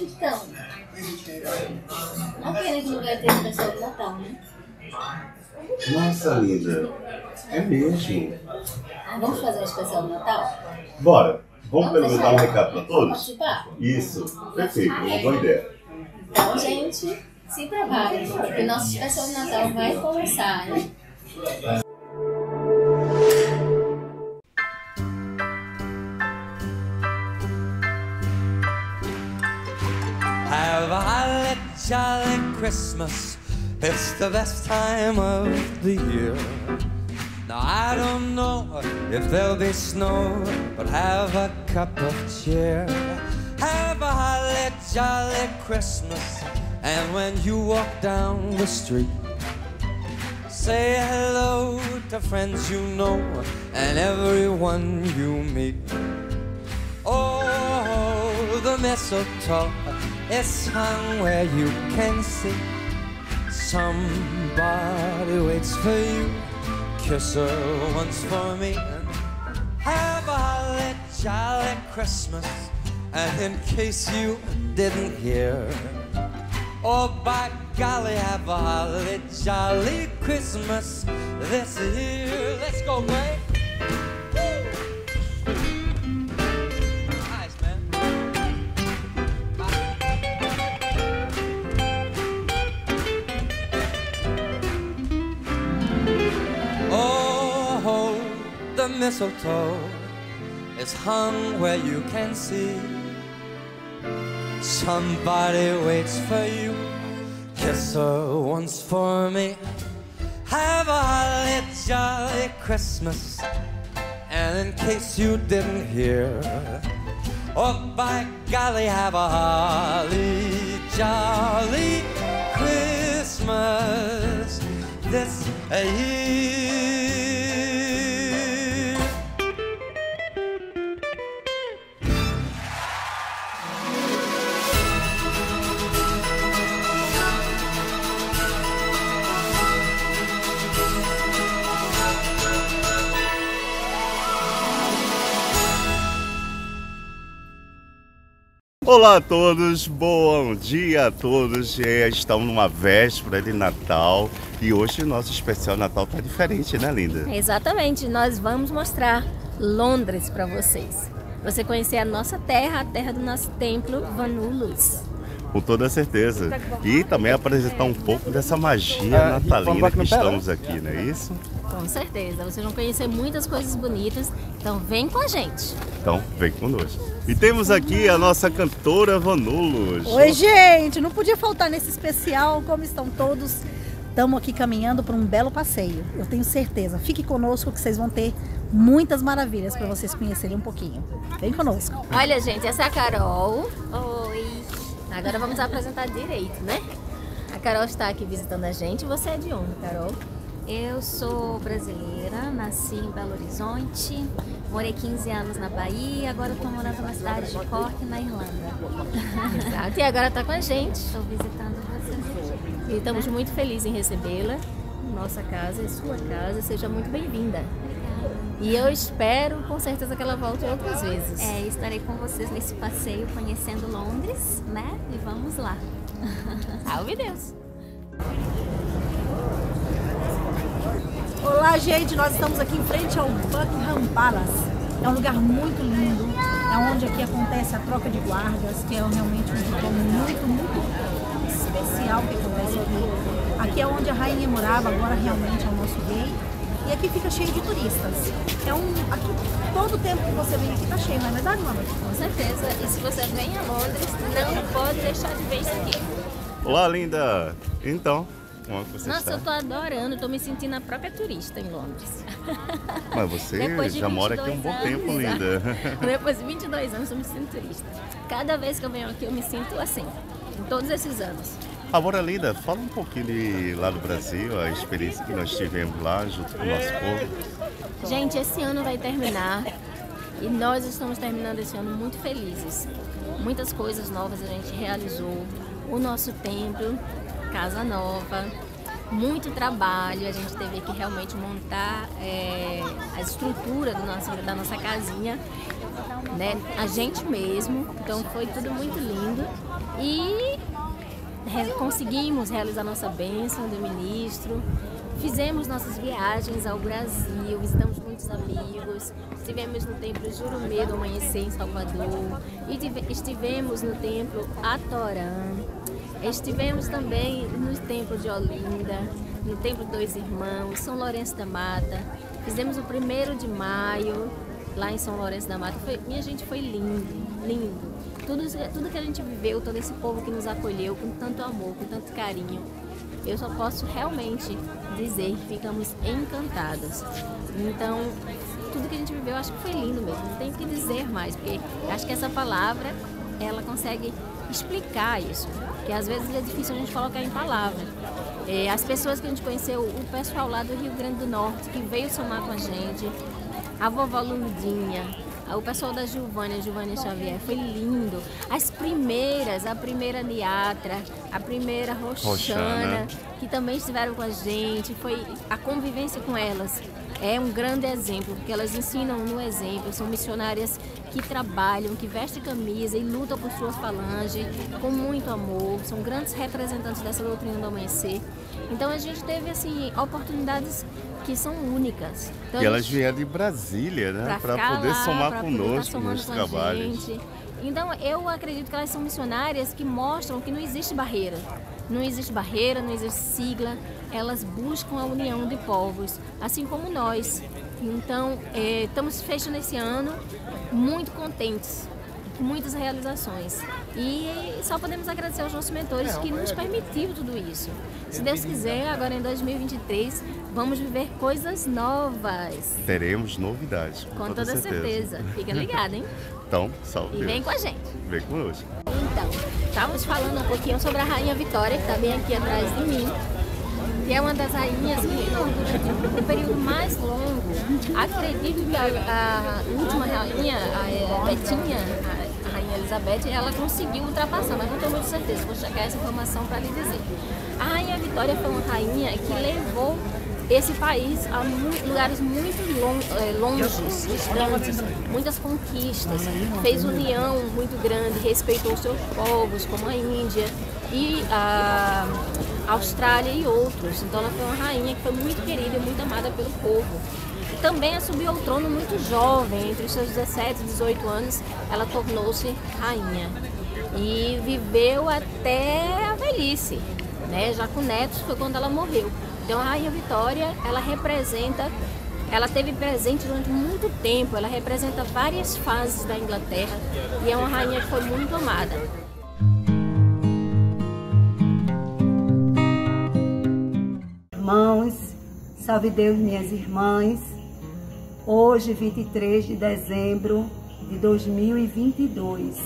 Então, não pena que lugar tem pessoal do Natal, né? Nossa, linda. É mesmo. Ah, vamos fazer um especial do Natal? Bora. Vamos pelo menos dar um recado para todos? Participar? Isso. Perfeito. Uma boa ideia. Então, gente, se preparem, porque o nosso especial do Natal vai começar, né? Have a jolly Christmas. It's the best time of the year. Now I don't know if there'll be snow, but have a cup of cheer. Have a holly jolly Christmas, and when you walk down the street, say hello to friends you know and everyone you meet. Oh, the mistletoe is hung where you can see. Somebody waits for you, kiss her once for me. Have a holly jolly Christmas, and in case you didn't hear, oh by golly, have a holly jolly Christmas this year. Let's go, man. Nice, man. Bye. Oh, the mistletoe is hung where you can see. Somebody waits for you. Kiss her once for me. Have a holly jolly Christmas, and in case you didn't hear, oh by golly, have a holly jolly Christmas this year. Olá a todos, bom dia a todos. Já estamos numa véspera de Natal e hoje o nosso especial Natal tá diferente, né, linda? Exatamente, nós vamos mostrar Londres para vocês. Você conhecer a nossa terra, a terra do nosso templo Vanulos. Com toda certeza. E também apresentar um pouco dessa magia natalina que estamos aqui, não é isso? Com certeza. Vocês vão conhecer muitas coisas bonitas, então vem com a gente. Então vem conosco. E temos aqui a nossa cantora Vanulos. Oi, gente! Não podia faltar nesse especial, como estão todos? Estamos aqui caminhando para um belo passeio, eu tenho certeza. Fique conosco que vocês vão ter muitas maravilhas para vocês conhecerem um pouquinho. Vem conosco. Olha, gente, essa é a Carol. Oi! Agora vamos apresentar direito, né? A Carol está aqui visitando a gente. Você é de onde, Carol? Eu sou brasileira, nasci em Belo Horizonte, morei 15 anos na Bahia, agora estou morando na cidade de Cork, na Irlanda. Exato, e agora está com a gente. Estou visitando você. E estamos muito felizes em recebê-la em nossa casa, em sua casa. Seja muito bem-vinda. E eu espero, com certeza, que ela volte outras vezes. É, estarei com vocês nesse passeio conhecendo Londres, né? E vamos lá. Salve Deus! Olá, gente! Nós estamos aqui em frente ao Buckingham Palace. É um lugar muito lindo, é onde aqui acontece a troca de guardas, que é realmente um ritual muito, muito especial que acontece aqui. Aqui é onde a rainha morava, agora realmente é o nosso rei. E aqui fica cheio de turistas. Aqui, todo o tempo que você vem aqui tá cheio, não é verdade, mano? Com certeza. E se você vem a Londres, não pode deixar de ver isso aqui. Olá, linda! Então, como é que você está? Nossa, eu tô adorando. Tô me sentindo a própria turista em Londres. Mas você já mora aqui um bom tempo, linda. Depois de 22 anos, eu me sinto turista. Cada vez que eu venho aqui, eu me sinto assim. Em todos esses anos. Agora, linda, fala um pouquinho de lá do Brasil, a experiência que nós tivemos lá junto com o nosso povo. Gente, esse ano vai terminar e nós estamos terminando esse ano muito felizes. Muitas coisas novas a gente realizou, o nosso templo, casa nova, muito trabalho. A gente teve que realmente montar a estrutura da nossa casinha. né? A gente mesmo. Então foi tudo muito lindo. E conseguimos realizar nossa bênção do ministro. Fizemos nossas viagens ao Brasil, visitamos muitos amigos, estivemos no Templo de Jurumê do Amanhecer em Salvador, e estivemos no Templo Atorã, estivemos também no Templo de Olinda, no Templo de Dois Irmãos, São Lourenço da Mata, fizemos o 1º de maio lá em São Lourenço da Mata. Minha gente, foi lindo, lindo. Tudo que a gente viveu, todo esse povo que nos acolheu com tanto amor, com tanto carinho. Eu só posso realmente dizer que ficamos encantados. Então, tudo que a gente viveu, acho que foi lindo mesmo. Não tem o que dizer mais, porque acho que essa palavra, ela consegue explicar isso. Que às vezes é difícil a gente colocar em palavra. As pessoas que a gente conheceu, o pessoal lá do Rio Grande do Norte, que veio somar com a gente, a vovó Lurdinha, o pessoal da Giovanna Xavier, foi lindo. As primeiras, a primeira Niatra, a primeira Roxana, que também estiveram com a gente, foi a convivência com elas. É um grande exemplo, porque elas ensinam no exemplo, são missionárias que trabalham, que vestem camisa e lutam por sua falange, com muito amor, são grandes representantes dessa doutrina do amanhecer. Então a gente teve, assim, oportunidades que são únicas. Então, e elas vieram de Brasília, né? Para poder somar conosco nos trabalhos. Então eu acredito que elas são missionárias que mostram que não existe barreira. Não existe barreira, não existe sigla. Elas buscam a união de povos, assim como nós. Então, estamos fechando esse ano muito contentes, com muitas realizações. E só podemos agradecer aos nossos mentores que nos permitiram tudo isso. Se Deus quiser, agora em 2023, vamos viver coisas novas. Teremos novidades. Com toda certeza. Fica ligado, hein? Então, salve. E vem com a gente. Vem conosco. Então, estávamos falando um pouquinho sobre a Rainha Vitória, que está bem aqui atrás de mim, que é uma das rainhas que, durante o período mais longo, acredito que a última rainha, a Betinha, a Rainha Elizabeth, ela conseguiu ultrapassar, mas não tenho muita certeza, vou checar essa informação para lhe dizer. A Rainha Vitória foi uma rainha que levou esse país a lugares muito longes, distantes, muitas conquistas, fez união muito grande, respeitou seus povos, como a Índia e a Austrália e outros. Então ela foi uma rainha que foi muito querida e muito amada pelo povo. Também assumiu ao trono muito jovem, entre os seus 17 e 18 anos, ela tornou-se rainha e viveu até a velhice, né? Já com netos foi quando ela morreu. Então a Rainha Vitória, ela representa, ela esteve presente durante muito tempo, ela representa várias fases da Inglaterra e é uma rainha que foi muito amada. Irmãos, salve Deus, minhas irmãs. Hoje, 23 de dezembro de 2022,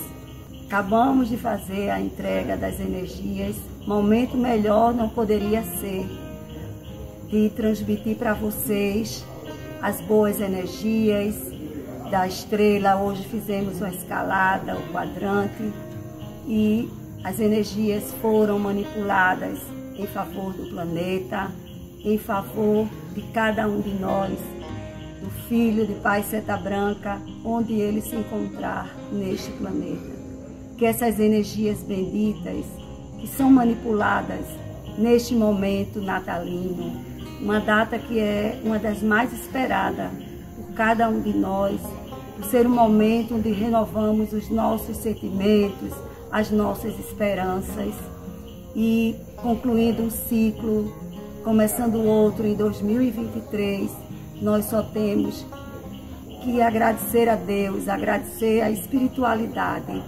acabamos de fazer a entrega das energias. Momento melhor não poderia ser. De transmitir para vocês as boas energias da estrela. Hoje fizemos uma escalada, o quadrante, e as energias foram manipuladas em favor do planeta, em favor de cada um de nós, do filho de Pai Seta Branca, onde ele se encontrar neste planeta. Que essas energias benditas que são manipuladas neste momento natalino, uma data que é uma das mais esperadas por cada um de nós, por ser um momento onde renovamos os nossos sentimentos, as nossas esperanças e concluindo um ciclo, começando outro em 2023, nós só temos que agradecer a Deus, agradecer a espiritualidade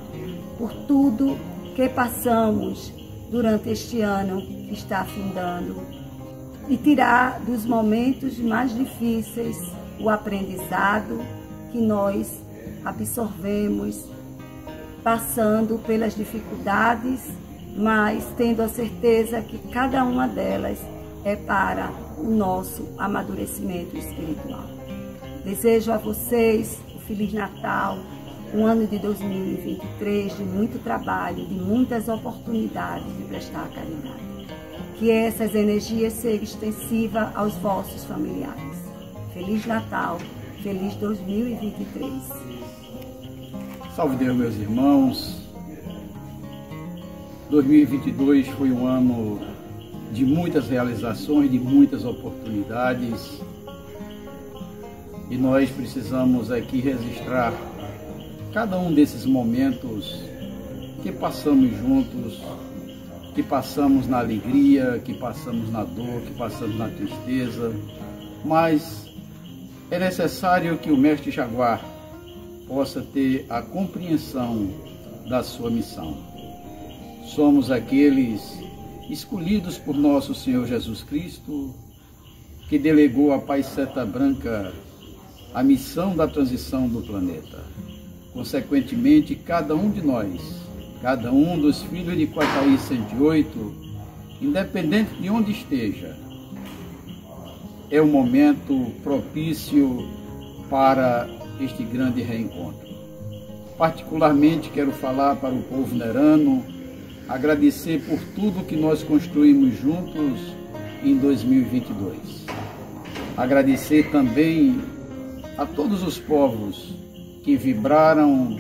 por tudo que passamos durante este ano que está afindando. E tirar dos momentos mais difíceis o aprendizado que nós absorvemos, passando pelas dificuldades, mas tendo a certeza que cada uma delas é para o nosso amadurecimento espiritual. Desejo a vocês um Feliz Natal, um ano de 2023 de muito trabalho, de muitas oportunidades de prestar a caridade. Que essas energias sejam extensivas aos vossos familiares. Feliz Natal, feliz 2023. Salve Deus, meus irmãos. 2022 foi um ano de muitas realizações, de muitas oportunidades, e nós precisamos aqui registrar cada um desses momentos que passamos juntos, que passamos na alegria, que passamos na dor, que passamos na tristeza, mas é necessário que o Mestre Jaguar possa ter a compreensão da sua missão. Somos aqueles escolhidos por nosso Senhor Jesus Cristo, que delegou a Pai Seta Branca a missão da transição do planeta. Consequentemente, cada um de nós, cada um dos filhos de Kotaí 108, independente de onde esteja, é um momento propício para este grande reencontro. Particularmente quero falar para o povo nerano, agradecer por tudo que nós construímos juntos em 2022. Agradecer também a todos os povos que vibraram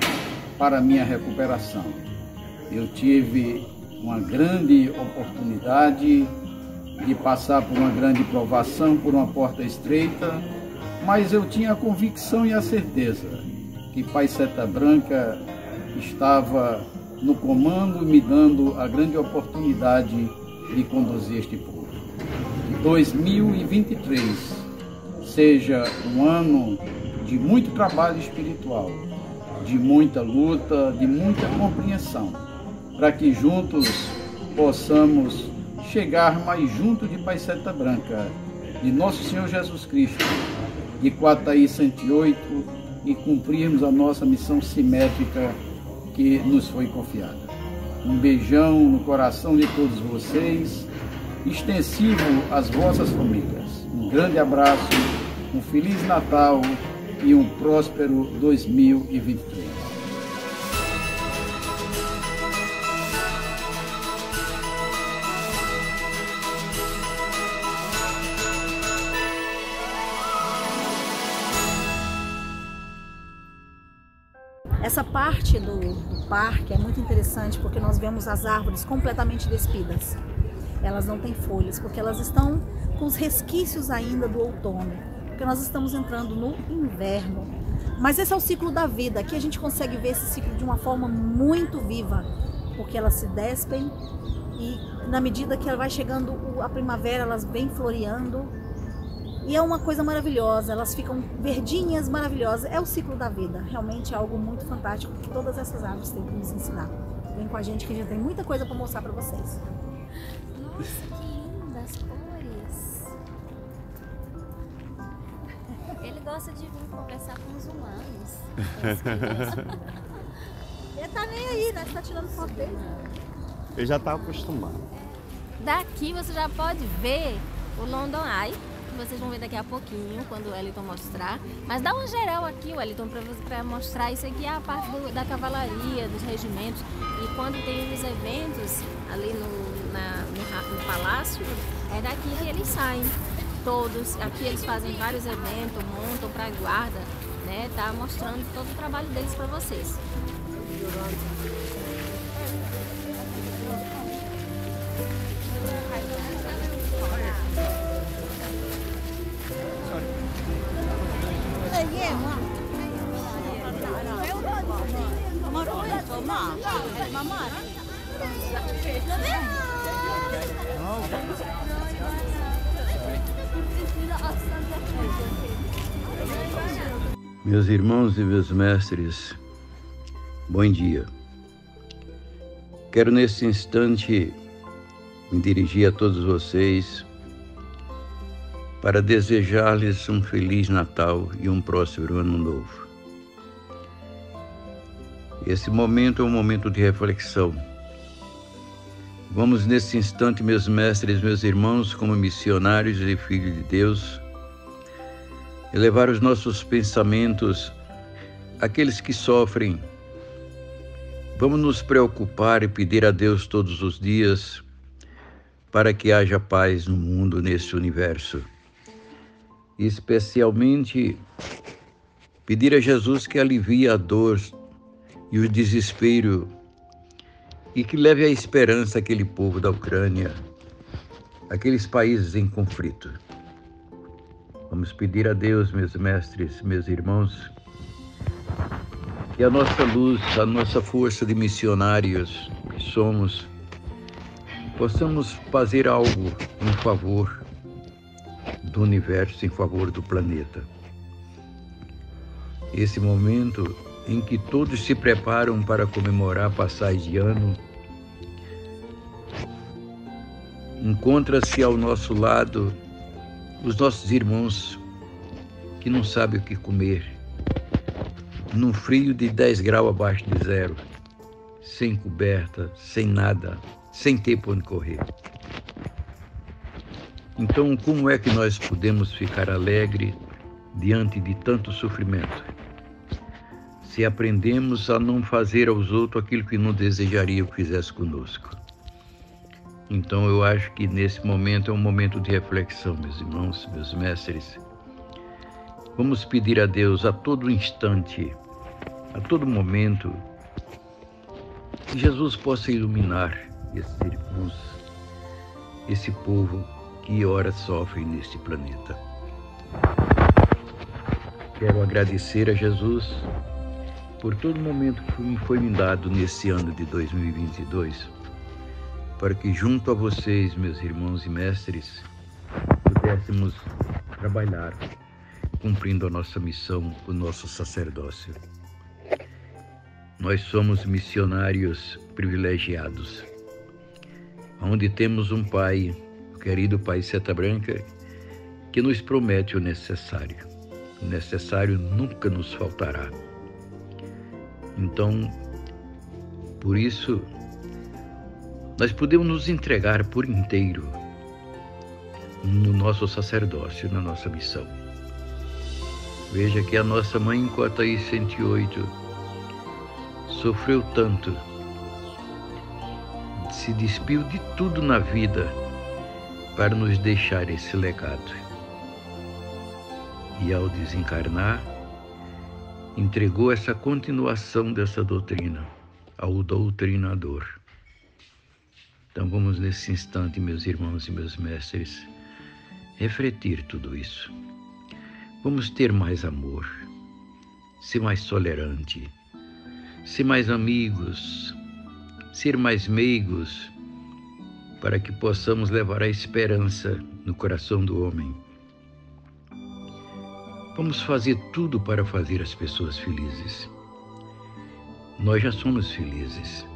para a minha recuperação. Eu tive uma grande oportunidade de passar por uma grande provação, por uma porta estreita, mas eu tinha a convicção e a certeza que Pai Seta Branca estava no comando, me dando a grande oportunidade de conduzir este povo. Que 2023 seja um ano de muito trabalho espiritual, de muita luta, de muita compreensão, para que juntos possamos chegar mais junto de Pai Seta Branca, de Nosso Senhor Jesus Cristo, de Quataí 108, e cumprirmos a nossa missão simétrica que nos foi confiada. Um beijão no coração de todos vocês, extensivo às vossas famílias. Um grande abraço, um Feliz Natal e um próspero 2023. Essa parte do parque é muito interessante porque nós vemos as árvores completamente despidas. Elas não têm folhas porque elas estão com os resquícios ainda do outono, porque nós estamos entrando no inverno. Mas esse é o ciclo da vida. Aqui a gente consegue ver esse ciclo de uma forma muito viva, porque elas se despem e na medida que ela vai chegando a primavera, elas vêm floreando. E é uma coisa maravilhosa, elas ficam verdinhas, maravilhosas. É o ciclo da vida, realmente é algo muito fantástico que todas essas árvores têm que nos ensinar. Vem com a gente que já tem muita coisa para mostrar para vocês. Nossa, que lindas cores! Ele gosta de vir conversar com os humanos. Ele tá nem aí, né? Tá tirando foto dele. Ele já tá acostumado. Daqui você já pode ver o London Eye. Vocês vão ver daqui a pouquinho, quando o Wellington mostrar. Mas dá um geral aqui, Wellington, para mostrar. Isso aqui é a parte da cavalaria, dos regimentos. E quando tem os eventos ali no palácio, é daqui que eles saem. Todos, aqui eles fazem vários eventos, montam para a guarda, né? Tá mostrando todo o trabalho deles para vocês. Meus irmãos e meus mestres, bom dia. Quero nesse instante me dirigir a todos vocês para desejar-lhes um Feliz Natal e um próspero Ano Novo. Esse momento é um momento de reflexão. Vamos nesse instante, meus mestres, meus irmãos, como missionários e filhos de Deus, elevar os nossos pensamentos àqueles que sofrem. Vamos nos preocupar e pedir a Deus todos os dias para que haja paz no mundo, neste universo. Especialmente pedir a Jesus que alivie a dor e o desespero, e que leve a esperança àquele povo da Ucrânia, àqueles países em conflito. Vamos pedir a Deus, meus mestres, meus irmãos, que a nossa luz, a nossa força de missionários que somos, possamos fazer algo em favor do universo, em favor do planeta. Esse momento em que todos se preparam para comemorar a passagem de ano, encontra-se ao nosso lado os nossos irmãos que não sabem o que comer, num frio de 10 graus abaixo de zero, sem coberta, sem nada, sem ter para onde correr. Então, como é que nós podemos ficar alegres diante de tanto sofrimento, se aprendemos a não fazer aos outros aquilo que não desejaria que fizesse conosco? Então, eu acho que nesse momento é um momento de reflexão, meus irmãos, meus mestres. Vamos pedir a Deus a todo instante, a todo momento, que Jesus possa iluminar esses irmãos, esse povo que ora sofre neste planeta. Quero agradecer a Jesus por todo momento que foi me dado nesse ano de 2022, para que junto a vocês, meus irmãos e mestres, pudéssemos trabalhar, cumprindo a nossa missão, o nosso sacerdócio. Nós somos missionários privilegiados, onde temos um pai, o querido Pai Seta Branca, que nos promete o necessário. O necessário nunca nos faltará. Então, por isso, nós podemos nos entregar por inteiro no nosso sacerdócio, na nossa missão. Veja que a nossa mãe em Kotaí 108 sofreu tanto, se despiu de tudo na vida para nos deixar esse legado. E ao desencarnar, entregou essa continuação dessa doutrina ao Doutrinador. Então vamos nesse instante, meus irmãos e meus mestres, refletir tudo isso. Vamos ter mais amor, ser mais tolerante, ser mais amigos, ser mais meigos, para que possamos levar a esperança no coração do homem. Vamos fazer tudo para fazer as pessoas felizes. Nós já somos felizes,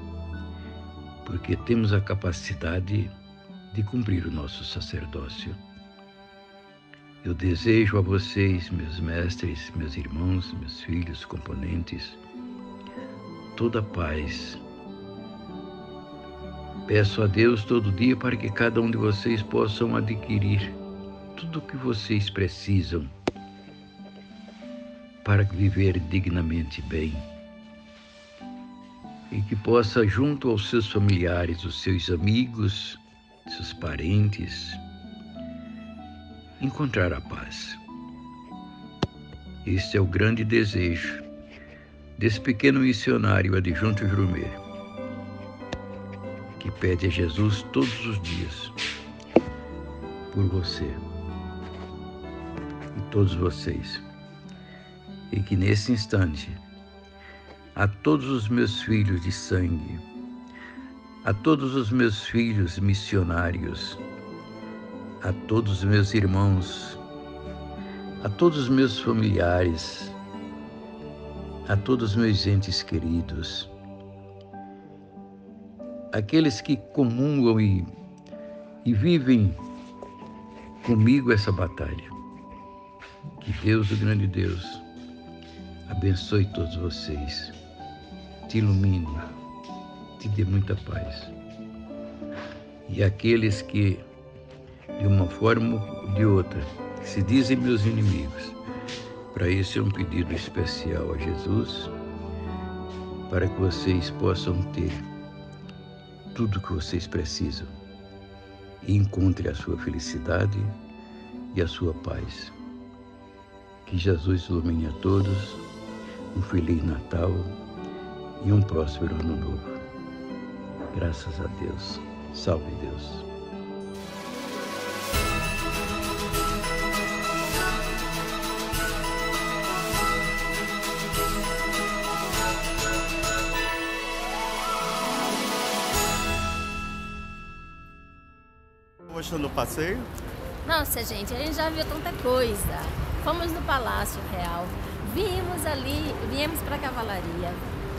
porque temos a capacidade de cumprir o nosso sacerdócio. Eu desejo a vocês, meus mestres, meus irmãos, meus filhos, componentes, toda a paz. Peço a Deus todo dia para que cada um de vocês possam adquirir tudo o que vocês precisam para viver dignamente bem, e que possa, junto aos seus familiares, os seus amigos, seus parentes, encontrar a paz. Este é o grande desejo desse pequeno missionário Adjunto Jurumê, que pede a Jesus todos os dias por você e todos vocês. E que nesse instante, a todos os meus filhos de sangue, a todos os meus filhos missionários, a todos os meus irmãos, a todos os meus familiares, a todos os meus entes queridos, aqueles que comungam e vivem comigo essa batalha. Que Deus, o grande Deus, abençoe todos vocês, te ilumine, te dê muita paz. E aqueles que de uma forma ou de outra, se dizem meus inimigos, para esse é um pedido especial a Jesus, para que vocês possam ter tudo o que vocês precisam e encontrem a sua felicidade e a sua paz. Que Jesus ilumine a todos, um Feliz Natal e um próspero ano novo. Graças a Deus. Salve Deus. Gostou do passeio? Nossa, gente, a gente já viu tanta coisa. Fomos no Palácio Real, vimos ali, viemos para a cavalaria,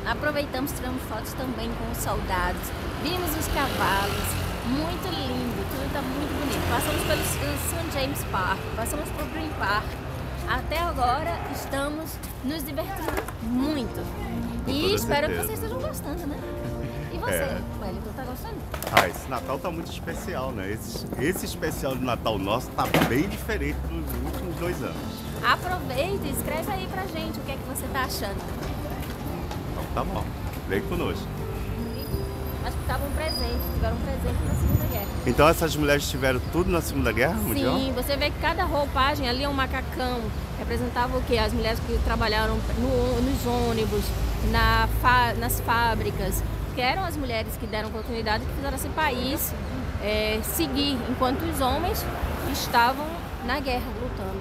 aproveitamos, tiramos fotos também com os soldados, vimos os cavalos, muito lindo, tudo está muito bonito. Passamos pelo St. James Park, passamos por Green Park. Até agora estamos nos divertindo muito. E espero que vocês estejam gostando, né? E você, Wellington, tá gostando? Ah, esse Natal tá muito especial, né? Esse especial de Natal nosso tá bem diferente dos últimos 2 anos. Aproveita e escreve aí pra gente o que é que você tá achando. Então tá bom, vem conosco. Acho que tava um presente, tiveram um presente na Segunda Guerra. Então essas mulheres tiveram tudo na Segunda Guerra Mundial? Sim, você vê que cada roupagem ali é um macacão. Representava o quê? As mulheres que trabalharam nos ônibus, nas fábricas. Que eram as mulheres que deram oportunidade, que fizeram esse país seguir, enquanto os homens estavam na guerra, lutando.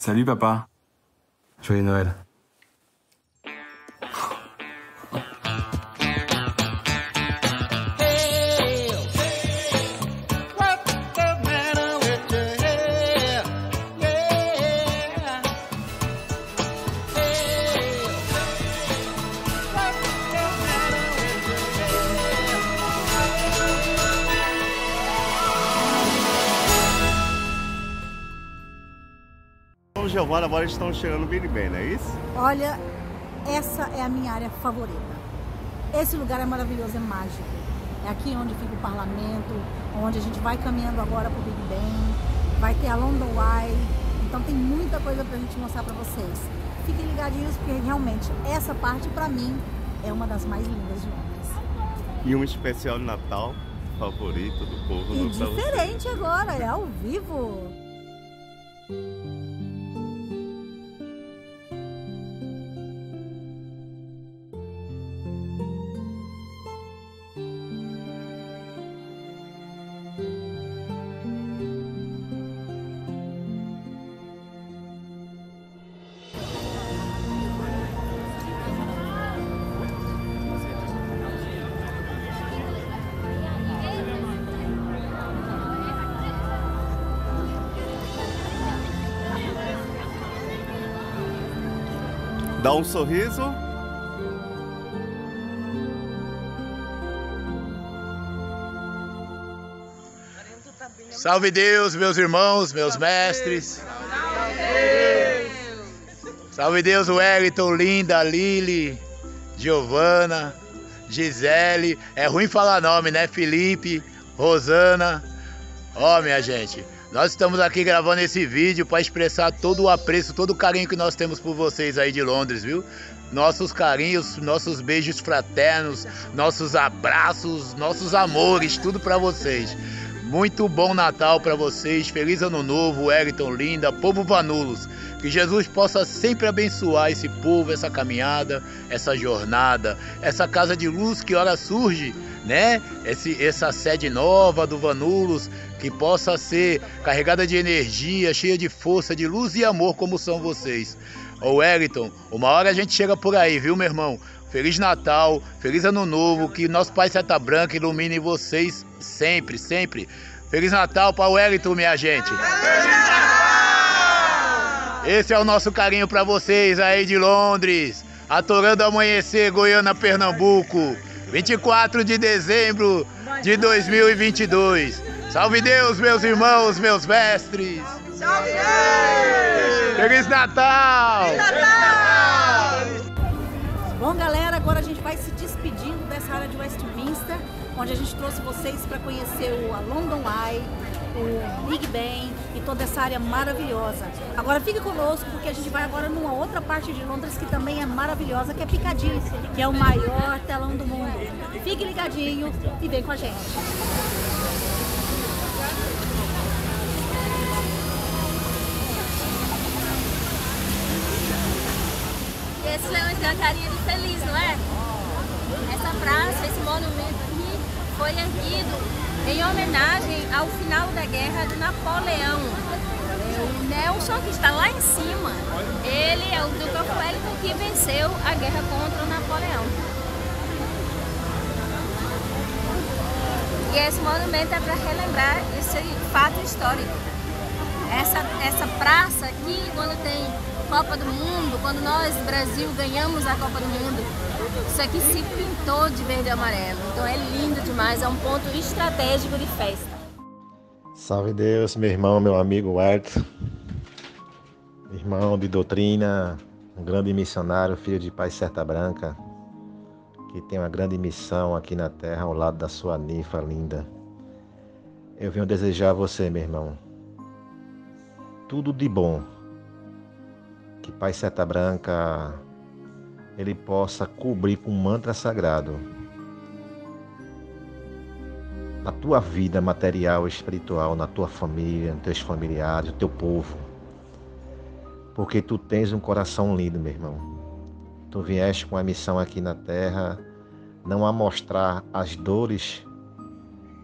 Salut papa. Joyeux Noël. Giovanna, agora estão chegando o Big Ben, não é isso? Olha, essa é a minha área favorita. Esse lugar é maravilhoso, é mágico. É aqui onde fica o parlamento, onde a gente vai caminhando agora pro Big Ben. Vai ter a London Eye. Então tem muita coisa pra gente mostrar pra vocês. Fiquem ligadinhos, porque realmente essa parte pra mim é uma das mais lindas de Londres. E um especial de Natal favorito do povo do Brasil. Diferente agora, é ao vivo. Dá um sorriso. Salve Deus, meus irmãos, meus mestres. Salve Deus, Wellington, Linda, Lili, Giovanna, Gisele. É ruim falar nome, né? Felipe, Rosana. Ó, minha gente. Nós estamos aqui gravando esse vídeo para expressar todo o apreço, todo o carinho que nós temos por vocês aí de Londres, viu? Nossos carinhos, nossos beijos fraternos, nossos abraços, nossos amores, tudo para vocês. Muito bom Natal para vocês, feliz Ano Novo, Elton, Linda, povo Vanulos. Que Jesus possa sempre abençoar esse povo, essa caminhada, essa jornada, essa casa de luz que ora surge, né? Essa sede nova do Vanulos, que possa ser carregada de energia, cheia de força, de luz e amor como são vocês. Ô Wellington, uma hora a gente chega por aí, viu, meu irmão? Feliz Natal, feliz Ano Novo, que nosso Pai Seta Branca ilumine vocês sempre, sempre. Feliz Natal para o Wellington, minha gente. Feliz Natal! Esse é o nosso carinho para vocês aí de Londres, Atorã do Amanhecer, Goiânia, Pernambuco, 24 de dezembro de 2022. Salve Deus, meus irmãos, meus mestres. Salve Deus! Feliz Natal! Feliz Natal! Bom, galera, agora a gente vai se despedindo dessa área de Westminster, onde a gente trouxe vocês para conhecer a London Eye, o Big Ben e toda essa área maravilhosa. Agora fique conosco, porque a gente vai agora numa outra parte de Londres que também é maravilhosa, que é Piccadilly, que é o maior telão do mundo. Fique ligadinho e vem com a gente. Esse leão cantaria de feliz, não é? Essa praça, esse monumento aqui foi erguido em homenagem ao final da guerra de Napoleão. O Nelson, que está lá em cima, ele é o Duke of Wellington que venceu a guerra contra o Napoleão. E esse monumento é para relembrar esse fato histórico. Essa praça aqui, quando tem Copa do Mundo, quando nós, Brasil, ganhamos a Copa do Mundo, isso aqui se pintou de verde e amarelo. Então é lindo demais, é um ponto estratégico de festa. Salve Deus, meu irmão, meu amigo Elton, irmão de doutrina, um grande missionário, filho de Pai Seta Branca, que tem uma grande missão aqui na terra, ao lado da sua ninfa linda. Eu venho desejar a você, meu irmão, tudo de bom. Que Pai Seta Branca ele possa cobrir com um mantra sagrado a tua vida material e espiritual, na tua família, nos teus familiares, no teu povo, porque tu tens um coração lindo, meu irmão. Tu vieste com a missão aqui na terra, não a mostrar as dores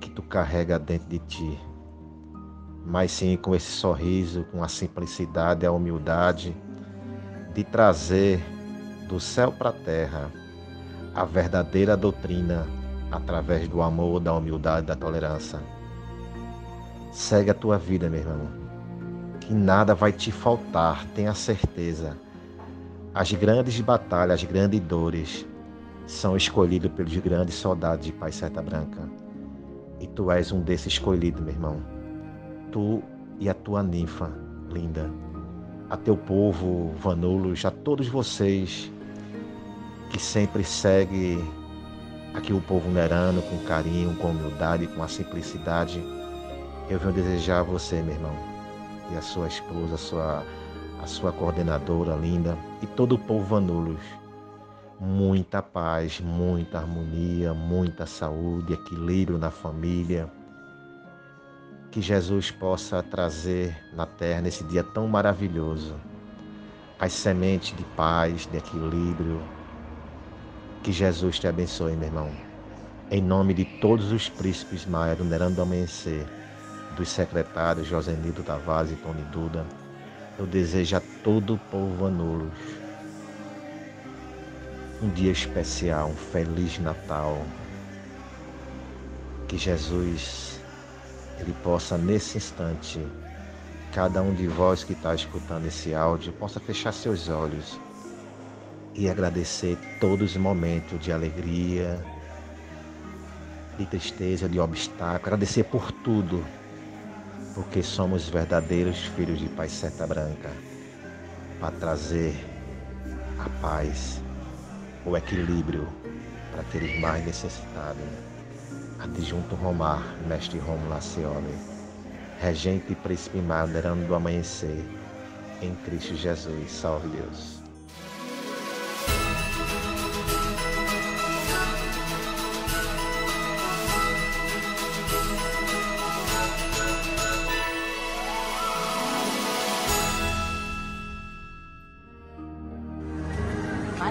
que tu carrega dentro de ti, mas sim com esse sorriso, com a simplicidade, a humildade de trazer do céu para a terra a verdadeira doutrina através do amor, da humildade, da tolerância. Segue a tua vida, meu irmão, que nada vai te faltar, tenha certeza. As grandes batalhas, as grandes dores são escolhidas pelos grandes soldados de Pai Seta Branca. E tu és um desses escolhidos, meu irmão. Tu e a tua ninfa linda. A teu povo, Vanulos, a todos vocês que sempre seguem aqui o povo nerano com carinho, com humildade, com a simplicidade. Eu venho desejar a você, meu irmão, e a sua esposa, a sua coordenadora linda e todo o povo Vanulos, muita paz, muita harmonia, muita saúde, equilíbrio na família. Que Jesus possa trazer na terra, nesse dia tão maravilhoso, as sementes de paz, de equilíbrio. Que Jesus te abençoe, meu irmão. Em nome de todos os príncipes maia do Nerando Amanhecer, dos secretários Josenildo Tavares e Tony Duda, eu desejo a todo o povo Vanulos um dia especial, um Feliz Natal. Que Jesus ele possa, nesse instante, cada um de vós que está escutando esse áudio, possa fechar seus olhos e agradecer todos os momentos de alegria, de tristeza, de obstáculo, agradecer por tudo, porque somos verdadeiros filhos de Pai Seta Branca, para trazer a paz, o equilíbrio para aqueles mais necessitados. Adjunto Romar, Mestre Rômulo Lacioli, Regente e Príncipe Maderano do Amanhecer, em Cristo Jesus, salve Deus.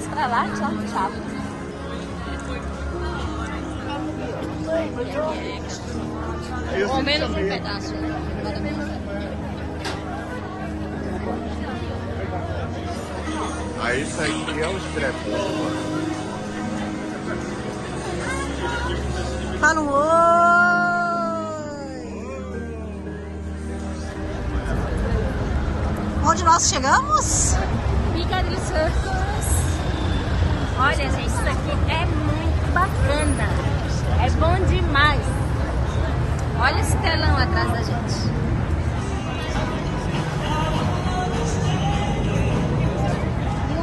mais pra lá, tchau, tchau. Ou menos um pedaço. Aí isso aqui é o estrepo. Fala um oi! Onde nós chegamos? Piccadilly Circus. Olha, gente, isso aqui é muito bacana. É bom demais. Olha esse telão atrás da gente.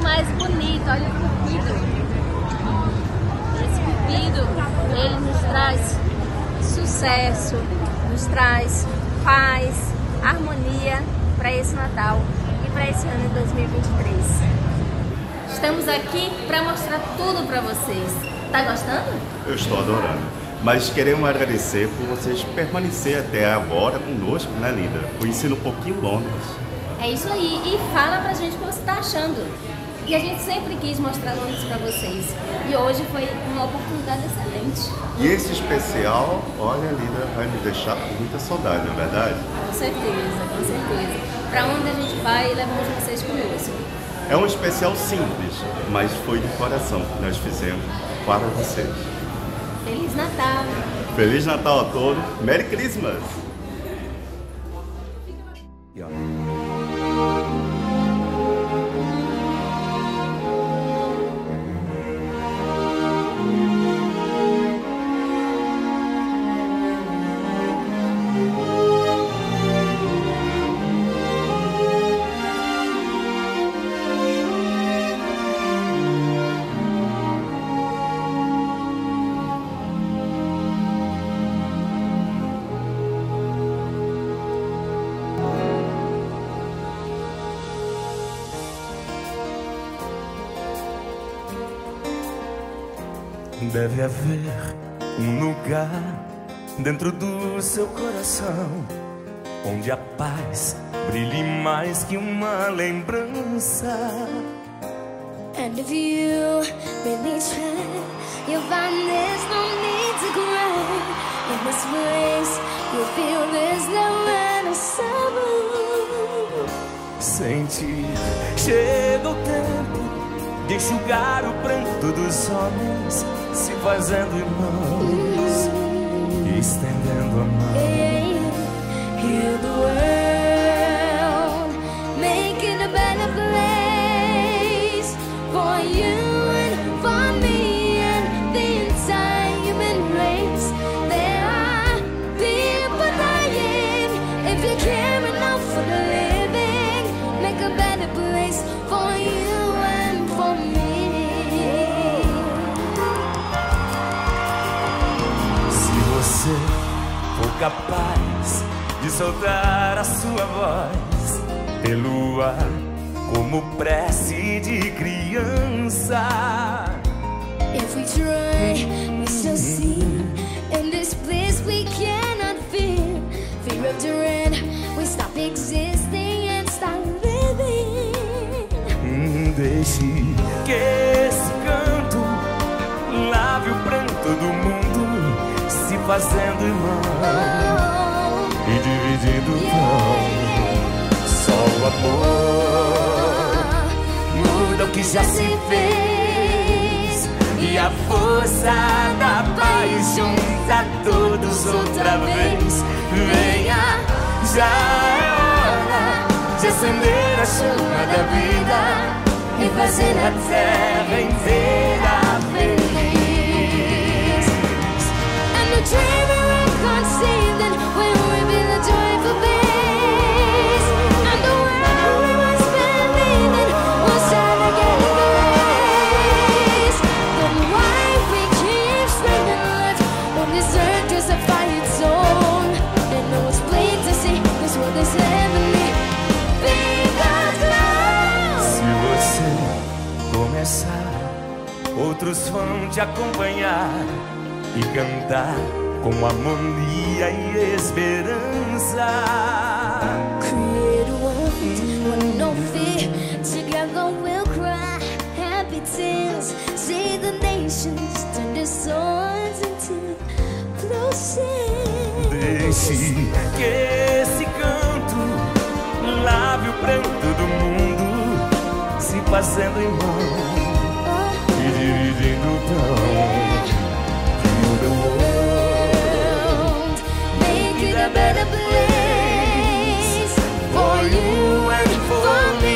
Mais bonito, olha o cupido. Esse cupido, ele nos traz sucesso, nos traz paz, harmonia para esse Natal e para esse ano de 2023. Estamos aqui para mostrar tudo para vocês. Tá gostando? Eu estou adorando. Mas queremos agradecer por vocês permanecer até agora conosco, né, linda? Conhecendo um pouquinho Londres. É isso aí. E fala pra gente o que você tá achando. E a gente sempre quis mostrar Londres para vocês. E hoje foi uma oportunidade excelente. E esse especial, olha, linda, vai me deixar com muita saudade, não é verdade? Com certeza, com certeza. Para onde a gente vai, levamos vocês conosco. É um especial simples, mas foi de coração que nós fizemos para vocês. Feliz Natal! Feliz Natal a todos! Merry Christmas! Deve haver lugar dentro do seu coração onde a paz brilhe mais que uma lembrança. And if you really try, you'll find there's no need to cry. In this place, you'll feel there's no end of sorrow. Sentir, chega o tempo de enxugar o pranto dos homens, se fazendo irmãos, estendendo a mão. Heal the world, make it a better place for you and for me and the entire human race. There are people dying. If you care enough for the living, make a better place for you. Se for capaz de soltar a sua voz pelo ar como prece de criança. If we try, we still see. In this place we cannot feel. Fear of the rain, we stop existing and start living. Deixe que esse canto lave o pranto do mundo, se fazendo irmão e dividindo o pão. Só o amor muda o que já se fez, e a força da paz junta todos outra vez. Venha, já é hora de acender a chama da vida e fazer a terra inteira feliz. Dreamer of conceived and when we build a joyful base, and the world we once believed in will shine again in the race. Then why we keep spinning left when this earth is a fire zone? They know it's plain to see this world is heavenly. Se você começar, outros vão te acompanhar e cantar com harmonia e esperança. Create a world where no fear, together we'll cry happy fairy tales. See the nations turn their swords into blue sails. Deixe que esse canto lave o pranto do mundo, se passando em mão e dirigindo o pão que muda o mundo. Make it a better place for you and for me.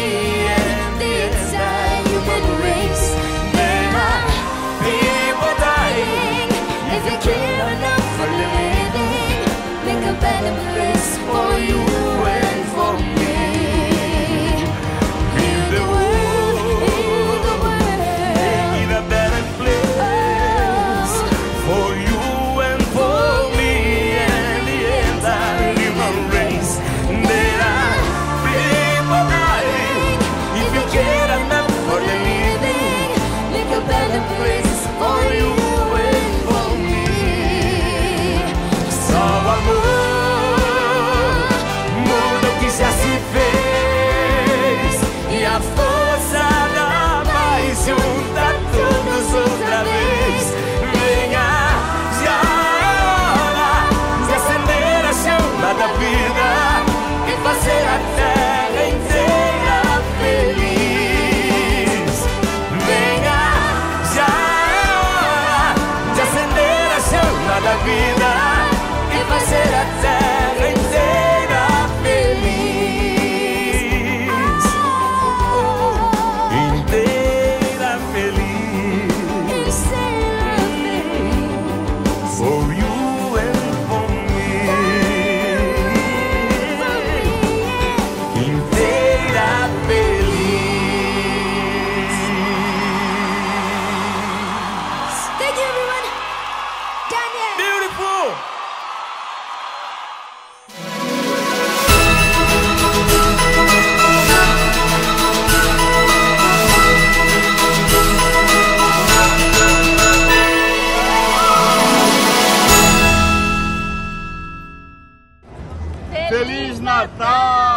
Feliz Natal!